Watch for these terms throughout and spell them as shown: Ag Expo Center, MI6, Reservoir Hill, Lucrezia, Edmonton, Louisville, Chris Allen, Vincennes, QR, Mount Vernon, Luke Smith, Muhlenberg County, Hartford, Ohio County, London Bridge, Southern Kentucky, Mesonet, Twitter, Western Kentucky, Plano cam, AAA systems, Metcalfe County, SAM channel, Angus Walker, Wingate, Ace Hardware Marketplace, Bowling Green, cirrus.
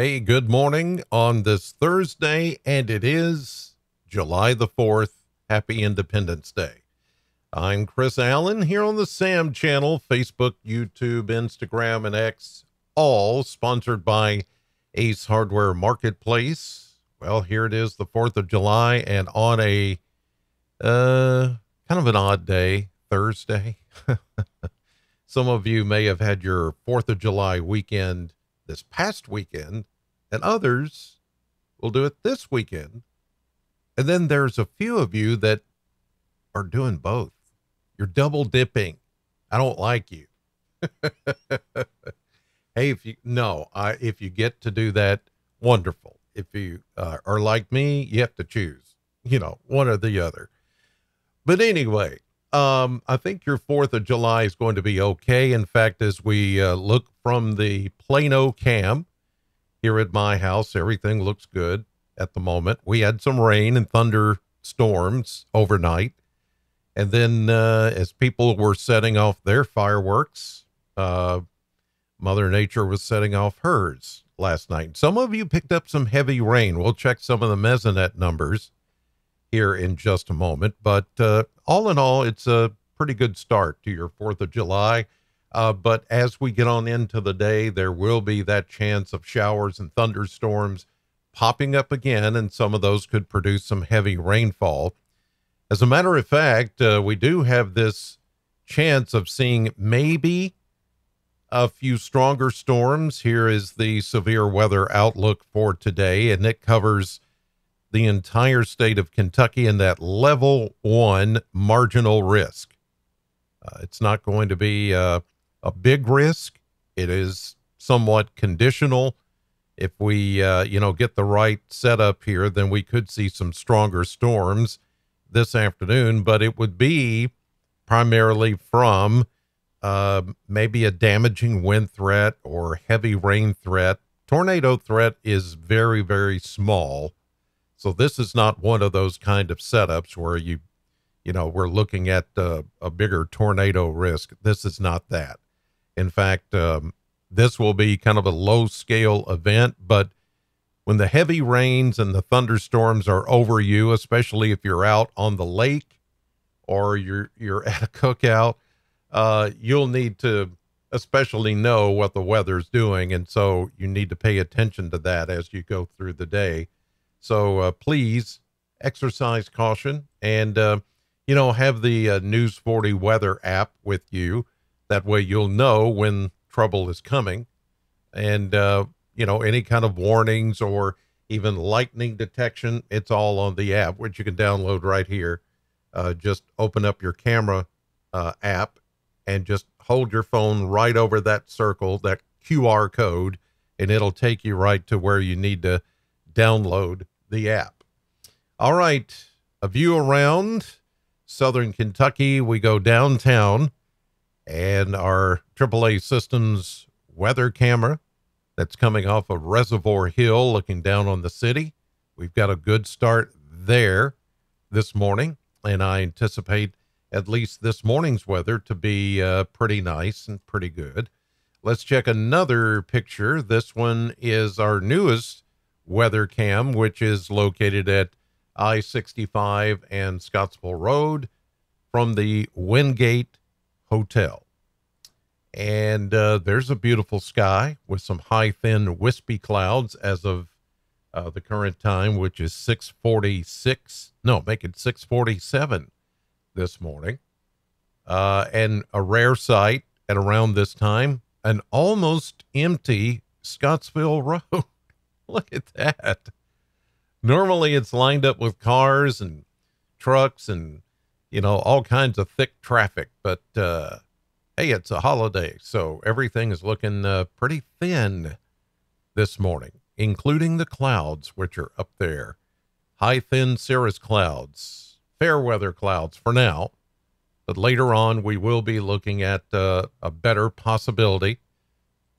Hey, good morning on this Thursday, and it is July the 4th. Happy Independence Day. I'm Chris Allen here on the SAM channel, Facebook, YouTube, Instagram, and X, all sponsored by Ace Hardware Marketplace. Well, here it is, the 4th of July, and on a kind of an odd day, Thursday. Some of you may have had your 4th of July weekend this past weekend, and others will do it this weekend. And then there's a few of you that are doing both. You're double dipping. I don't like you. Hey, if you get to do that, wonderful. If you are like me, you have to choose, one or the other. But anyway, I think your 4th of July is going to be okay. In fact, as we look from the Plano cam here at my house, everything looks good at the moment. We had some rain and thunderstorms overnight. And then as people were setting off their fireworks, Mother Nature was setting off hers last night. Some of you picked up some heavy rain. We'll check some of the Mesonet numbers here in just a moment. But all in all, it's a pretty good start to your 4th of July. But as we get on into the day, there will be that chance of showers and thunderstorms popping up again, and some of those could produce some heavy rainfall. As a matter of fact, we do have this chance of seeing maybe a few stronger storms. Here is the severe weather outlook for today, and it covers the entire state of Kentucky in that level 1 marginal risk. It's not going to be a big risk. It is somewhat conditional. If we, get the right setup here, then we could see some stronger storms this afternoon, but it would be primarily from maybe a damaging wind threat or heavy rain threat. Tornado threat is very, very small. So this is not one of those kind of setups where we're looking at a bigger tornado risk. This is not that. In fact, this will be kind of a low scale event, but when the heavy rains and the thunderstorms are over you, especially if you're out on the lake or you're at a cookout, you'll need to especially know what the weather's doing. And so you need to pay attention to that as you go through the day. So please exercise caution and, have the News 40 weather app with you. That way you'll know when trouble is coming and, any kind of warnings or even lightning detection. It's all on the app, which you can download right here. Just open up your camera app and just hold your phone right over that circle, that QR code, and it'll take you right to where you need to download the app. All right, a view around Southern Kentucky. We go downtown, and our AAA systems weather camera that's coming off of Reservoir Hill, looking down on the city. We've got a good start there this morning, and I anticipate at least this morning's weather to be pretty nice and pretty good. Let's check another picture. This one is our newest weather cam, which is located at I-65 and Scottsville Road from the Wingate Hotel. And there's a beautiful sky with some high, thin, wispy clouds as of the current time, which is 6:46. No, make it 6:47 this morning. And a rare sight at around this time, an almost empty Scottsville Road. Look at that. Normally it's lined up with cars and trucks and, all kinds of thick traffic, but, hey, it's a holiday. So everything is looking pretty thin this morning, including the clouds, which are up there. High, thin cirrus clouds, fair weather clouds for now, but later on we will be looking at a better possibility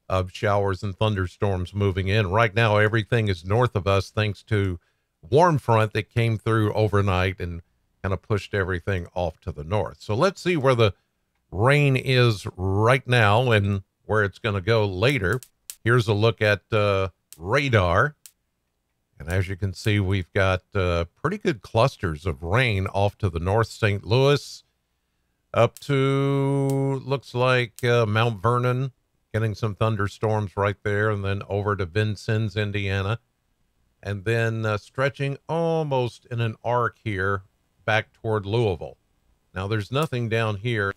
of showers and thunderstorms moving in. Right now, everything is north of us thanks to warm front that came through overnight and kind of pushed everything off to the north. So let's see where the rain is right now and where it's going to go later. Here's a look at radar. And as you can see, we've got pretty good clusters of rain off to the north, St. Louis, up to, looks like Mount Vernon, getting some thunderstorms right there, and then over to Vincennes, Indiana. And then stretching almost in an arc here back toward Louisville. Now, there's nothing down here.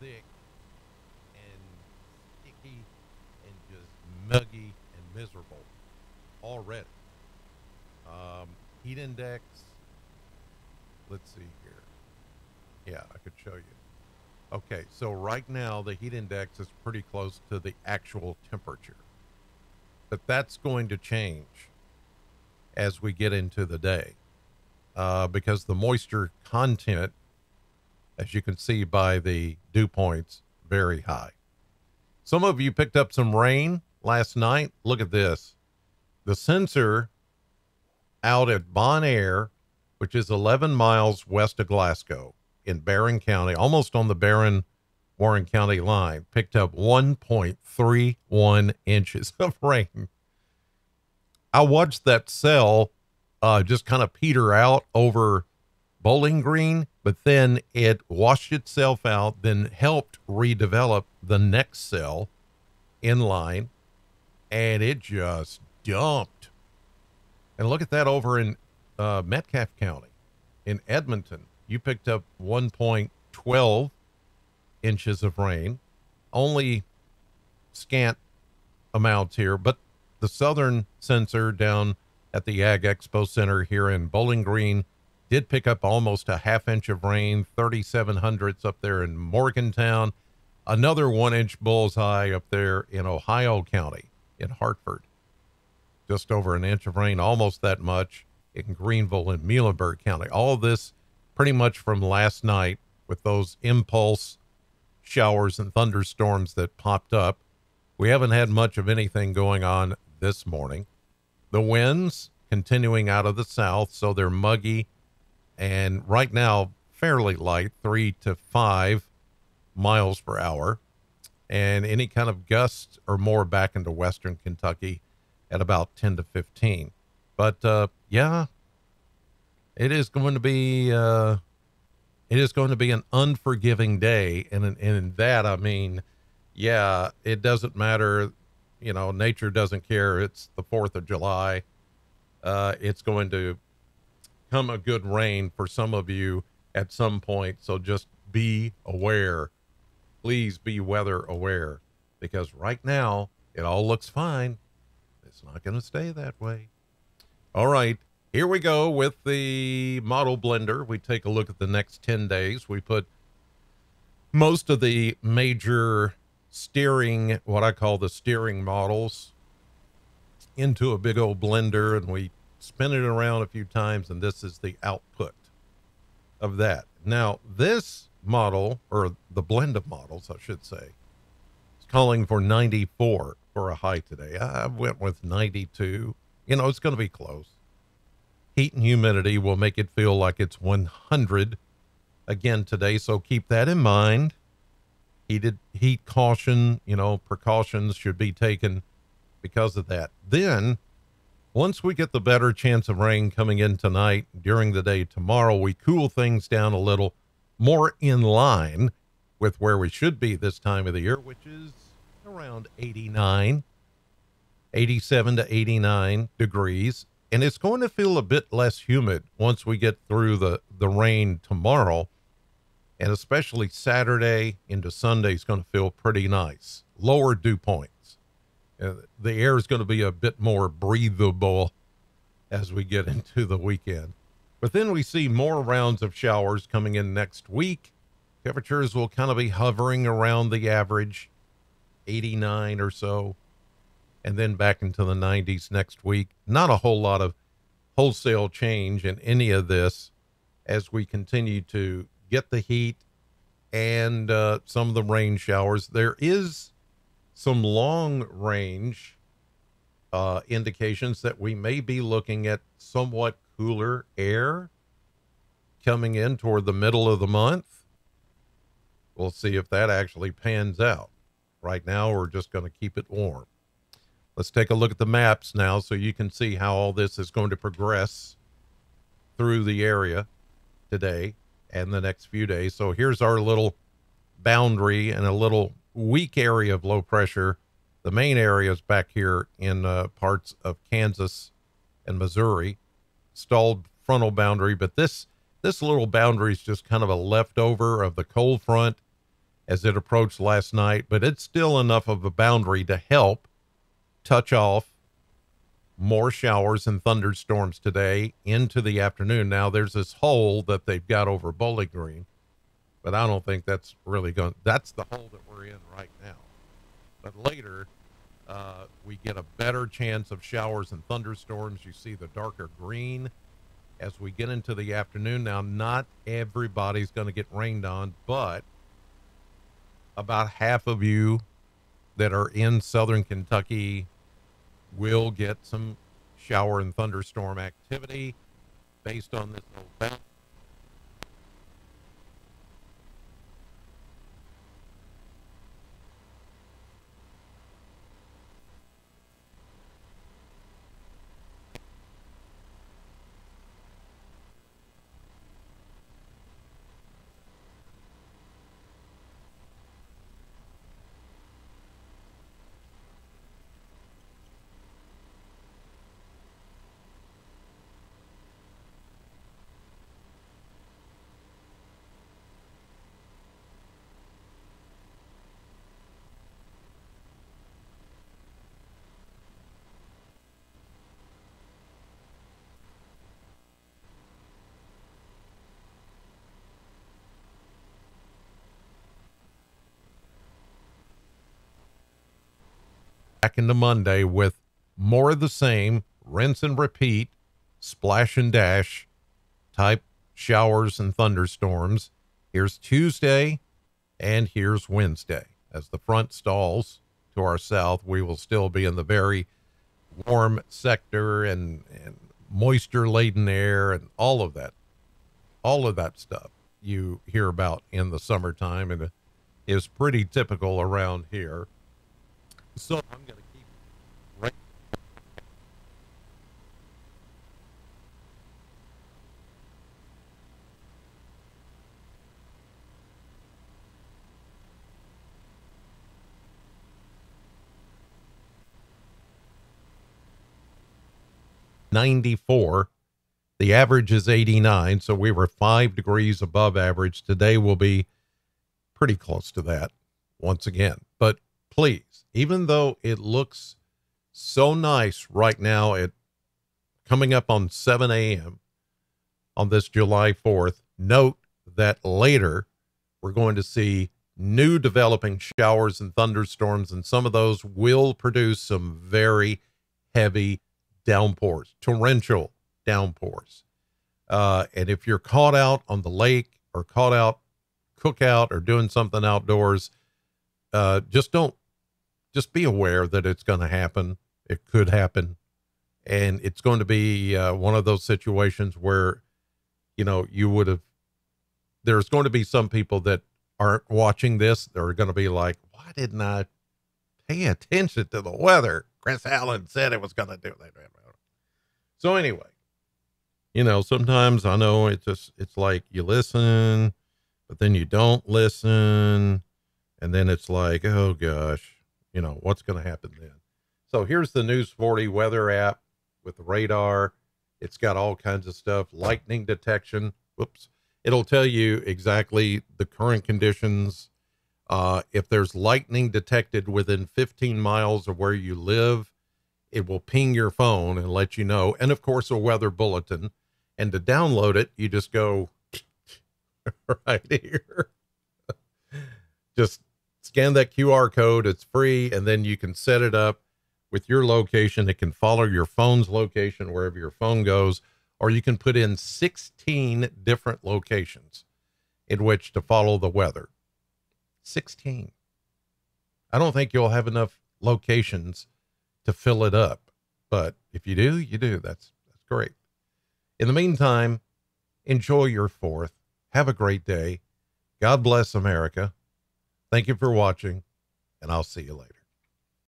Thick and sticky and just muggy and miserable already. Heat index, let's see here. Yeah, I could show you. Okay, so right now the heat index is pretty close to the actual temperature, but that's going to change as we get into the day because the moisture content, as you can see by the dew points, very high. Some of you picked up some rain last night. Look at this. The sensor out at Bon Air, which is 11 miles west of Glasgow in Barron County, almost on the Barron-Warren County line, picked up 1.31 inches of rain. I watched that cell just kind of peter out over Bowling Green, but then it washed itself out, then helped redevelop the next cell in line, and it just dumped. And look at that over in Metcalfe County. In Edmonton, you picked up 1.12 inches of rain, only scant amounts here, but the southern sensor down at the Ag Expo Center here in Bowling Green did pick up almost a half inch of rain, 37 hundredths up there in Morgantown, another 1-inch bullseye up there in Ohio County in Hartford, just over an inch of rain, almost that much in Greenville and Muhlenberg County. All this pretty much from last night with those impulse showers and thunderstorms that popped up. We haven't had much of anything going on this morning. The winds continuing out of the south, so they're muggy and right now fairly light, 3 to 5 miles per hour, and any kind of gusts or more back into Western Kentucky at about 10 to 15. But yeah, it is going to be an unforgiving day, and in that I mean, yeah, it doesn't matter, you know, nature doesn't care. It's the 4th of July. It's going to come a good rain for some of you at some point, so just be aware. Please be weather aware, because right now it all looks fine. It's not going to stay that way. All right, here we go with the model blender. We take a look at the next 10 days. We put most of the major steering, what I call the steering models, into a big old blender, and we spin it around a few times, and this is the output of that. Now, this model, or the blend of models, I should say, is calling for 94 for a high today. I went with 92. You know, it's going to be close. Heat and humidity will make it feel like it's 100 again today, so keep that in mind. Heat caution, you know, precautions should be taken because of that. Then, once we get the better chance of rain coming in tonight, during the day tomorrow, we cool things down a little more in line with where we should be this time of the year, which is around 89, 87 to 89 degrees. And it's going to feel a bit less humid once we get through the rain tomorrow. And especially Saturday into Sunday is going to feel pretty nice. Lower dew points. The air is going to be a bit more breathable as we get into the weekend. But then we see more rounds of showers coming in next week. Temperatures will kind of be hovering around the average, 89 or so, and then back into the 90s next week. Not a whole lot of wholesale change in any of this as we continue to get the heat and some of the rain showers. There is some long range indications that we may be looking at somewhat cooler air coming in toward the middle of the month. We'll see if that actually pans out. Right now, we're just going to keep it warm. Let's take a look at the maps now so you can see how all this is going to progress through the area today and the next few days. So here's our little boundary and a little weak area of low pressure. The main area is back here in parts of Kansas and Missouri. Stalled frontal boundary, but this little boundary is just kind of a leftover of the cold front as it approached last night, but it's still enough of a boundary to help touch off more showers and thunderstorms today into the afternoon. Now, there's this hole that they've got over Bowling Green, but I don't think that's really going. That's the hole that we're in right now. But later, we get a better chance of showers and thunderstorms. You see the darker green as we get into the afternoon. Now, not everybody's going to get rained on, but about half of you that are in southern Kentucky will get some shower and thunderstorm activity based on this little boundary. Back into Monday with more of the same rinse and repeat, splash and dash type showers and thunderstorms. Here's Tuesday and here's Wednesday. As the front stalls to our south, we will still be in the very warm sector and moisture-laden air and all of that stuff you hear about in the summertime, and it is pretty typical around here. So I'm going to keep right. #94. The average is 89, so we were 5 degrees above average. Today will be pretty close to that once again. But please, even though it looks so nice right now at coming up on 7 a.m. on this July 4th, note that later we're going to see new developing showers and thunderstorms, and some of those will produce some very heavy downpours, torrential downpours. And if you're caught out on the lake or caught out cookout or doing something outdoors, just be aware that it's going to happen. It could happen. And it's going to be one of those situations where, you know, there's going to be some people that aren't watching this. They're going to be like, why didn't I pay attention to the weather? Chris Allen said it was going to do that. So anyway, you know, sometimes I know it's like you listen, but then you don't listen. And then it's like, oh gosh, you know, what's going to happen then? So here's the News 40 weather app with the radar. It's got all kinds of stuff, lightning detection. Whoops. It'll tell you exactly the current conditions. If there's lightning detected within 15 miles of where you live, it will ping your phone and let you know. And of course, a weather bulletin. And to download it, you just go right here. Just scan that QR code. It's free. And then you can set it up with your location. It can follow your phone's location wherever your phone goes, or you can put in 16 different locations in which to follow the weather. 16. I don't think you'll have enough locations to fill it up, but if you do, you do. That's great. In the meantime, enjoy your 4th. Have a great day. God bless America. Thank you for watching, and I'll see you later.